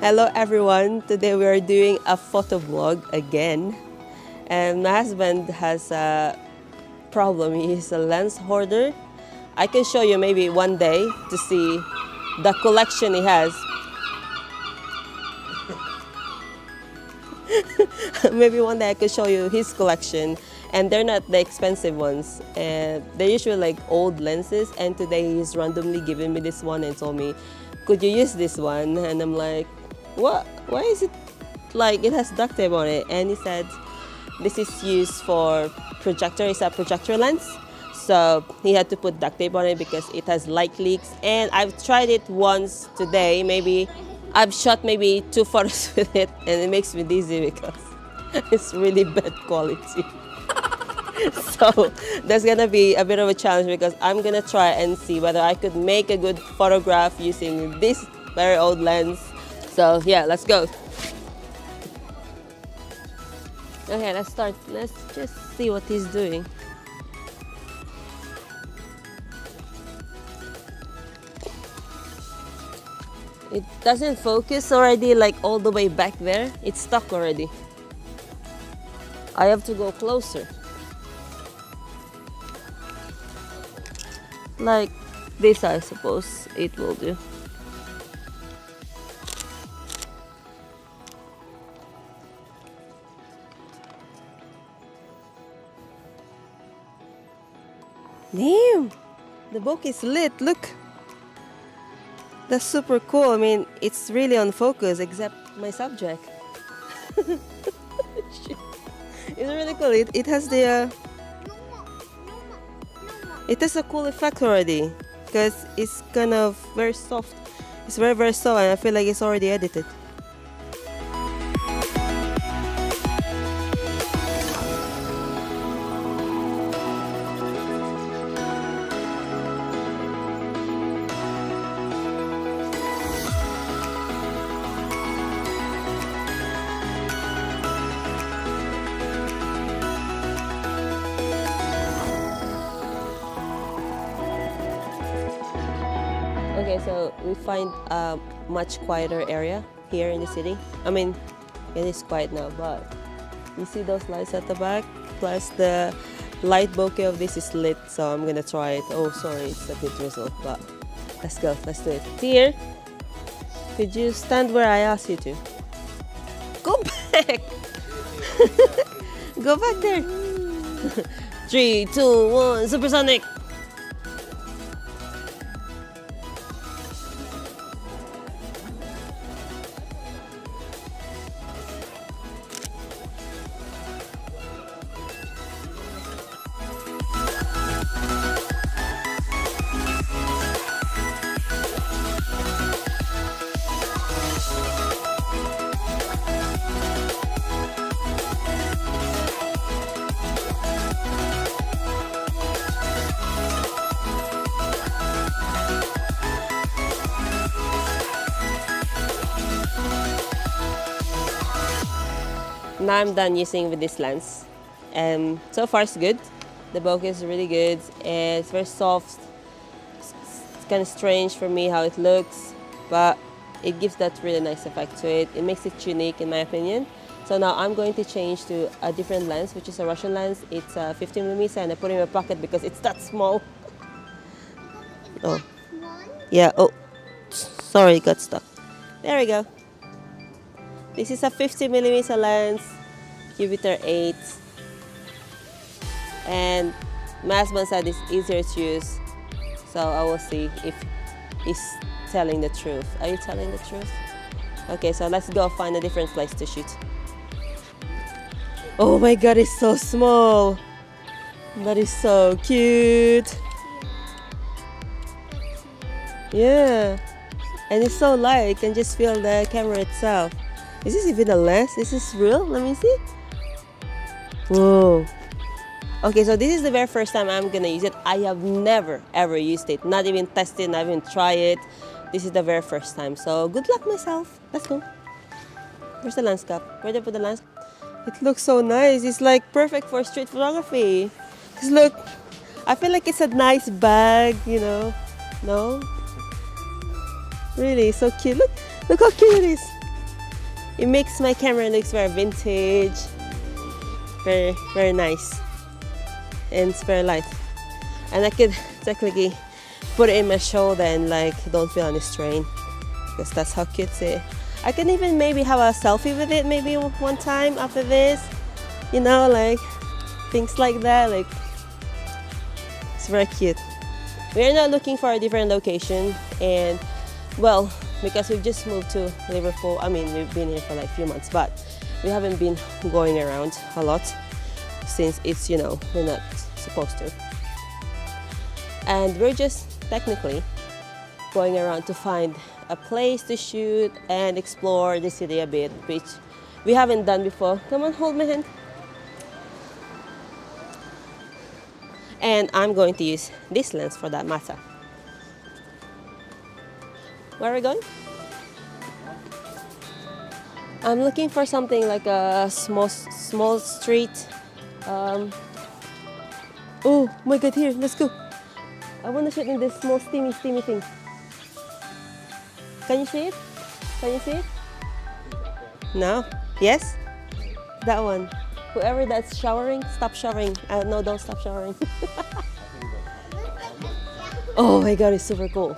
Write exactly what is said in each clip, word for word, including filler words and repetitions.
Hello everyone, today we are doing a photo vlog again, and my husband has a problem. He's a lens hoarder. I can show you maybe one day to see the collection he has. Maybe one day I could show you his collection, and they're not the expensive ones. Uh, they're usually like old lenses, and today he's randomly giving me this one and told me, could you use this one? And I'm like, what? Why is it like it has duct tape on it? And he said, this is used for projector. It's a projector lens, so he had to put duct tape on it because it has light leaks. And I've tried it once today. Maybe I've shot maybe two photos with it, and it makes me dizzy because it's really bad quality. So that's gonna be a bit of a challenge because I'm gonna try and see whether I could make a good photograph using this very old lens. So yeah, let's go. Okay, let's start. Let's just see what he's doing. It doesn't focus already, like all the way back there. It's stuck already. I have to go closer. Like this, I suppose it will do. Damn! The bokeh is lit, look! That's super cool. I mean, it's really on focus except my subject. It's really cool. It, it has the... Uh, it has a cool effect already because it's kind of very soft. It's very, very soft, and I feel like it's already edited. Okay, so we find a much quieter area here in the city. I mean, it is quiet now, but you see those lights at the back? Plus the light bokeh of this is lit, so I'm gonna try it. Oh, sorry, it's a bit drizzled, but let's go, let's do it. Here, could you stand where I asked you to? Go back! Go back there! Three, two, one, supersonic! Now I'm done using with this lens, and um, so far it's good. The bokeh is really good, and it's very soft. It's kind of strange for me how it looks, but it gives that really nice effect to it. It makes it unique in my opinion. So now I'm going to change to a different lens, which is a Russian lens. It's a fifteen millimeter, and I put it in my pocket because it's that small. Oh, yeah, oh, sorry, it got stuck. There we go. This is a fifty millimeter lens, Jupiter eight, and my husband said it's easier to use, so I will see if he's telling the truth. Are you telling the truth? Okay, so let's go find a different place to shoot. Oh my god, it's so small! That is so cute! Yeah, and it's so light, you can just feel the camera itself. Is this even a lens? Is this real? Let me see. Whoa. Okay, so this is the very first time I'm gonna use it. I have never ever used it. Not even tested, not even tried it. This is the very first time. So good luck myself. Let's go. Where's the lens cap? Where did I put the lens? It looks so nice. It's like perfect for street photography. Just look. I feel like it's a nice bag, you know. No? Really, so cute. Look, look how cute it is. It makes my camera looks very vintage, very very nice, and it's very light, and I could technically put it in my shoulder and like don't feel any strain, because that's how cutesy. I can even maybe have a selfie with it maybe one time after this, you know, like things like that. Like, it's very cute. We are now looking for a different location, and well, because we've just moved to Liverpool. I mean, we've been here for like a few months, but we haven't been going around a lot since it's, you know, we're not supposed to. And we're just technically going around to find a place to shoot and explore the city a bit, which we haven't done before. Come on, hold my hand. And I'm going to use this lens for that matter. Where are we going? I'm looking for something like a small, small street. Um, oh my god, here, let's go. I want to shoot in this small steamy, steamy thing. Can you see it? Can you see it? No? Yes? That one. Whoever that's showering, stop showering. Uh, no, don't stop showering. Oh my god, it's super cool.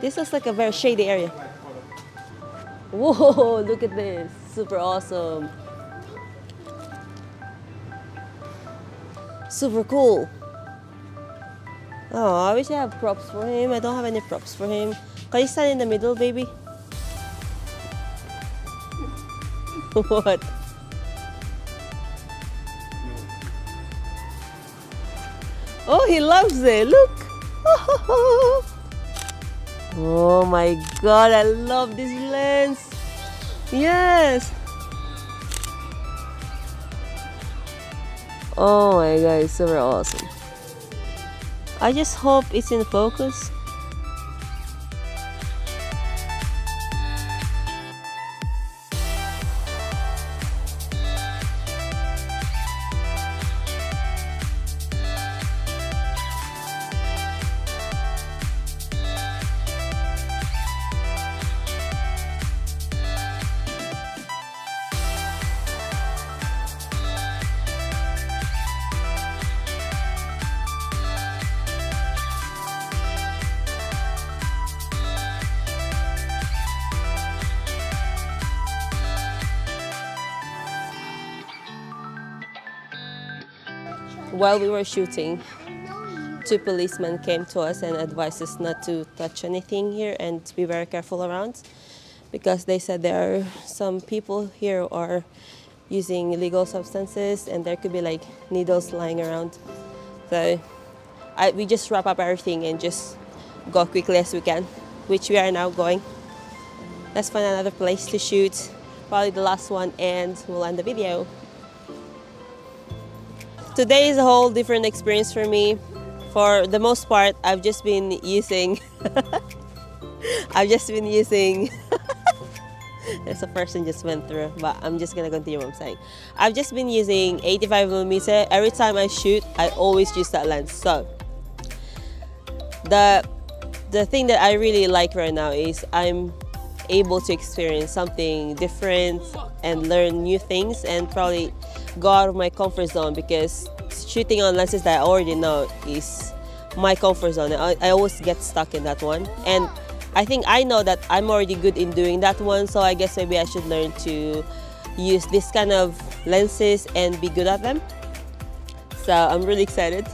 This looks like a very shady area. Whoa, look at this. Super awesome. Super cool. Oh, I wish I had props for him. I don't have any props for him. Can you stand in the middle, baby? What? Oh, he loves it. Look. Oh my god, I love this lens. Yes. Oh my god, it's super awesome. I just hope it's in focus. While we were shooting, two policemen came to us and advised us not to touch anything here and to be very careful around, because they said there are some people here are using illegal substances and there could be like needles lying around. So I, we just wrap up everything and just go quickly as we can, which we are now going. Let's find another place to shoot, probably the last one, and we'll end the video. Today is a whole different experience for me. For the most part, I've just been using... I've just been using... There's a person just went through, but I'm just gonna continue what I'm saying. I've just been using eighty-five millimeter. Every time I shoot, I always use that lens. So, the, the thing that I really like right now is I'm able to experience something different and learn new things and probably go out of my comfort zone, because shooting on lenses that I already know is my comfort zone. I, I always get stuck in that one, and I think I know that I'm already good in doing that one, so I guess maybe I should learn to use this kind of lenses and be good at them. So I'm really excited.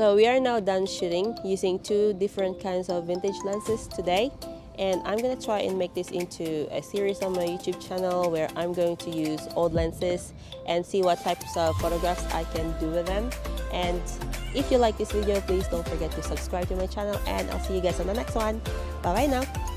So we are now done shooting using two different kinds of vintage lenses today, and I'm going to try and make this into a series on my YouTube channel where I'm going to use old lenses and see what types of photographs I can do with them. And if you like this video, please don't forget to subscribe to my channel, and I'll see you guys on the next one. Bye bye now.